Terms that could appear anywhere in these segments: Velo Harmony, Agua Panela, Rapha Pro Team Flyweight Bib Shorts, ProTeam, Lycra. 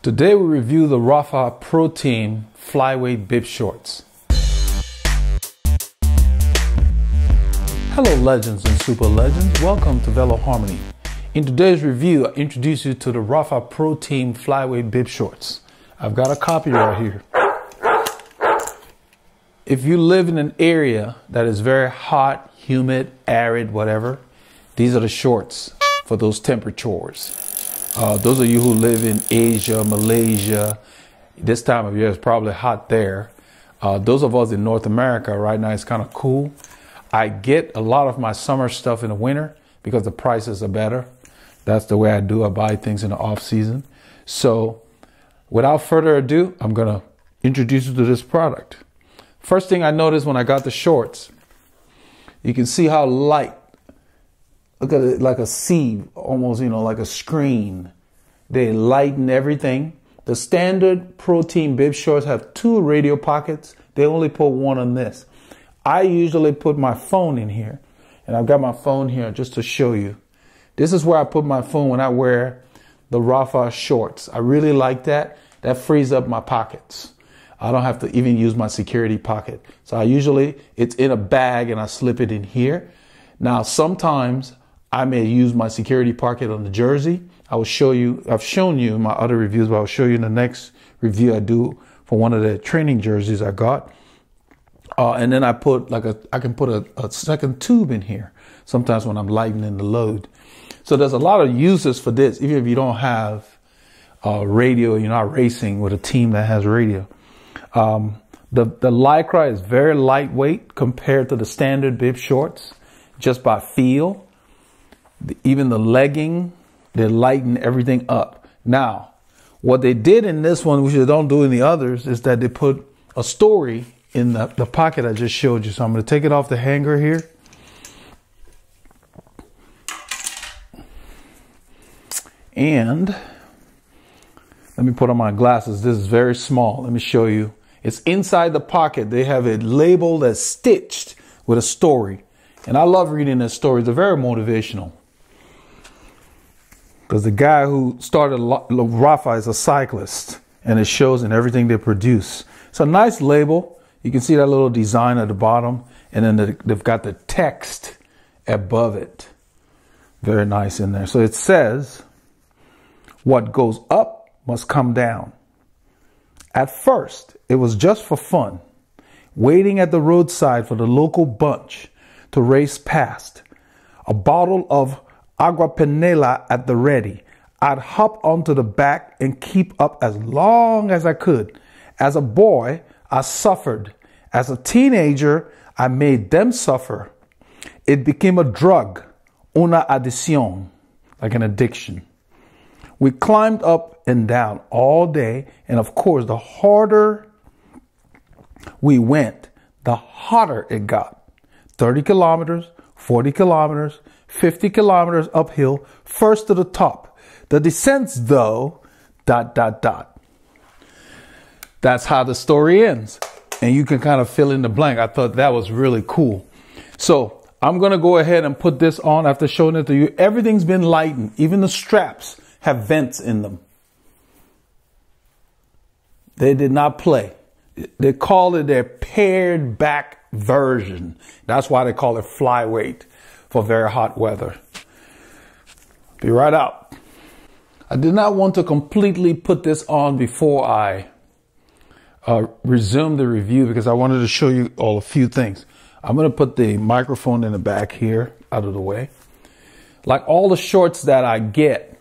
Today we review the Rapha Pro Team Flyweight Bib Shorts. Hello legends and super legends, welcome to Velo Harmony. In today's review I introduce you to the Rapha Pro Team Flyweight Bib Shorts. I've got a copy right here. If you live in an area that is very hot, humid, arid, whatever, these are the shorts for those temperatures. Those of you who live in Asia, Malaysia, this time of year is probably hot there. Those of us in North America right now, it's kind of cool. I get a lot of my summer stuff in the winter because the prices are better. That's the way I do. I buy things in the off season. So without further ado, I'm gonna introduce you to this product. First thing I noticed when I got the shorts, you can see how light. Look at it like a sieve, almost, you know, like a screen. They lighten everything. The standard Pro Team bib shorts have two radio pockets. They only put one on this. I usually put my phone in here, and I've got my phone here just to show you. This is where I put my phone when I wear the Rapha shorts. I really like that. That frees up my pockets. I don't have to even use my security pocket. So I usually, it's in a bag and I slip it in here. Now, sometimes I may use my security pocket on the jersey. I will show you, I've shown you in my other reviews, but I'll show you in the next review I do for one of the training jerseys I got. And then I put like I can put a second tube in here sometimes when I'm lightening the load. So there's a lot of uses for this, even if you don't have radio, you're not racing with a team that has radio. The Lycra is very lightweight compared to the standard bib shorts, just by feel. Even the legging, they lighten everything up. Now, what they did in this one, which they don't do in the others, is that they put a story in the pocket I just showed you. So I'm gonna take it off the hanger here. And let me put on my glasses. This is very small. Let me show you. It's inside the pocket. They have a label that's stitched with a story. And I love reading their stories. They're very motivational. Because the guy who started Rapha is a cyclist, and it shows in everything they produce. It's a nice label. You can see that little design at the bottom, and then they've got the text above it. Very nice in there. So it says, what goes up must come down. At first, it was just for fun, waiting at the roadside for the local bunch to race past, a bottle of Agua Panela at the ready. I'd hop onto the back and keep up as long as I could. As a boy, I suffered. As a teenager, I made them suffer. It became a drug, una adicción, like an addiction. We climbed up and down all day, and of course, the harder we went, the hotter it got. 30 kilometers, 40 kilometers, 50 kilometers uphill, first to the top. The descents though, ... That's how the story ends. And you can kind of fill in the blank. I thought that was really cool. So I'm gonna go ahead and put this on after showing it to you. Everything's been lightened. Even the straps have vents in them. They did not play. They called it their pared back version. That's why they call it flyweight, for very hot weather. Be right out. I did not want to completely put this on before I resume the review because I wanted to show you all a few things. I'm going to put the microphone in the back here out of the way. Like all the shorts that I get,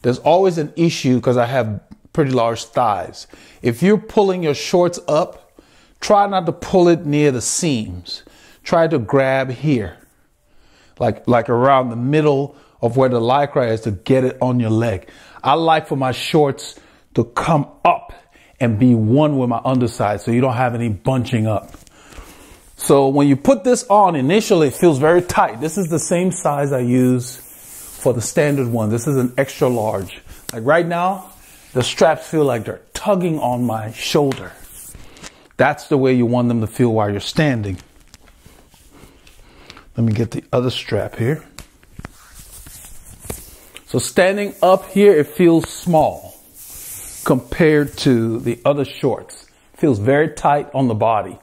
there's always an issue because I have pretty large thighs. If you're pulling your shorts up, try not to pull it near the seams. Try to grab here, like around the middle of where the Lycra is, to get it on your leg. I like for my shorts to come up and be one with my underside so you don't have any bunching up. So when you put this on, initially it feels very tight. This is the same size I use for the standard one. This is an extra large. Like right now, the straps feel like they're tugging on my shoulder. That's the way you want them to feel while you're standing. Let me get the other strap here. So standing up here, it feels small. compared to the other shorts. Feels very tight on the body.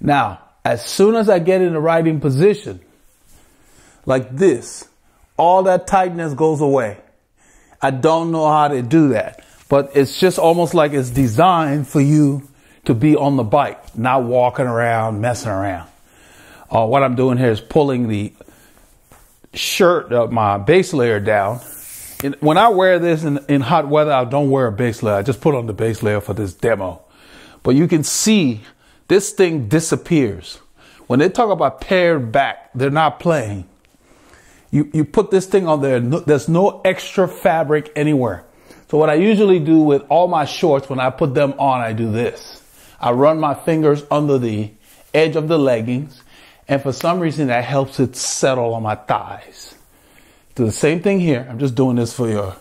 Now, as soon as I get in the riding position, like this, all that tightness goes away. I don't know how to do that, but it's just almost like it's designed for you to be on the bike, not walking around, messing around. What I'm doing here is pulling the shirt, my base layer down. And when I wear this in hot weather, I don't wear a base layer. I just put on the base layer for this demo. But you can see this thing disappears. When they talk about pared back, they're not playing. You put this thing on there, there's no extra fabric anywhere. So what I usually do with all my shorts, when I put them on, I do this. I run my fingers under the edge of the leggings, and for some reason that helps it settle on my thighs. Do the same thing here. I'm just doing this for you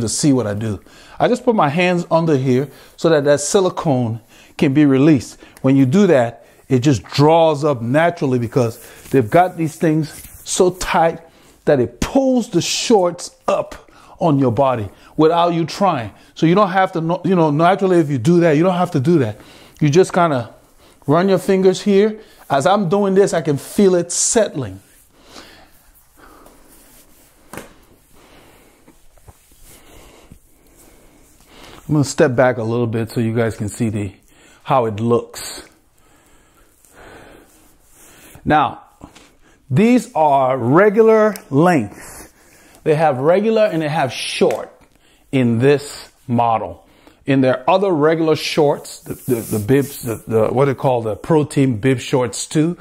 to see what I do. I just put my hands under here so that that silicone can be released. When you do that, it just draws up naturally because they've got these things so tight that it pulls the shorts up on your body without you trying. So you don't have to, you know, naturally if you do that, you don't have to do that. You just kind of run your fingers here. As I'm doing this, I can feel it settling. I'm gonna step back a little bit so you guys can see how it looks. Now, these are regular length. They have regular and they have short in this model. In their other regular shorts, the bibs, what they call the Pro Team Bib Shorts too,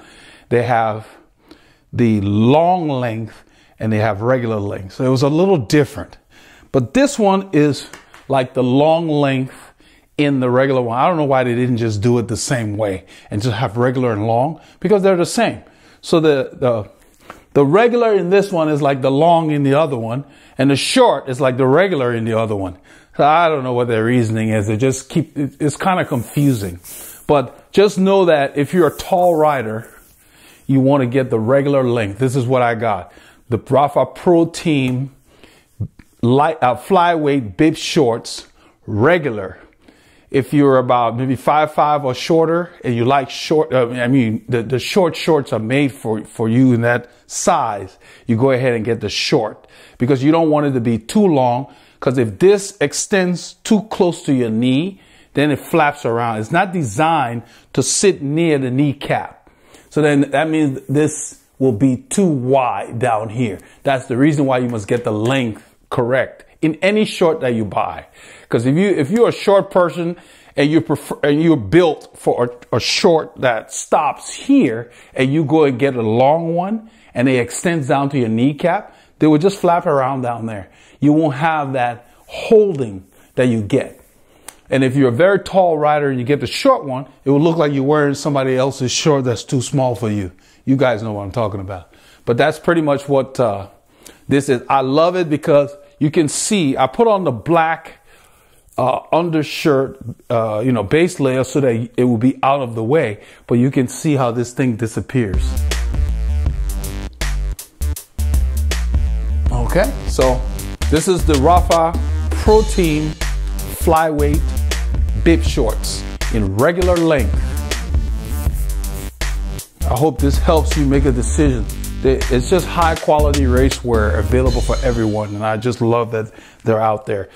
they have the long length and they have regular length. So it was a little different. But this one is like the long length in the regular one. I don't know why they didn't just do it the same way and just have regular and long, because they're the same. So the regular in this one is like the long in the other one, and the short is like the regular in the other one. So I don't know what their reasoning is. They just keep, it's kind of confusing. But just know that if you're a tall rider, you want to get the regular length. This is what I got. The Rapha Pro Team Flyweight Bib Shorts regular. If you're about maybe 5'5" or shorter and you like short, the short shorts are made for you in that size, you go ahead and get the short because you don't want it to be too long, because if this extends too close to your knee, then it flaps around. It's not designed to sit near the kneecap. So then that means this will be too wide down here. That's the reason why you must get the length correct in any short that you buy. Because if you're a short person and you're built for a short that stops here, and you go and get a long one and it extends down to your kneecap, they will just flap around down there. You won't have that holding that you get. And if you're a very tall rider and you get the short one, it will look like you're wearing somebody else's short that's too small for you. You guys know what I'm talking about. But that's pretty much what this is. I love it because you can see I put on the black undershirt, base layer so that it will be out of the way, but you can see how this thing disappears. Okay, so this is the Rapha Pro Team Flyweight Bib Shorts in regular length. I hope this helps you make a decision. It's just high quality race wear available for everyone, and I just love that they're out there.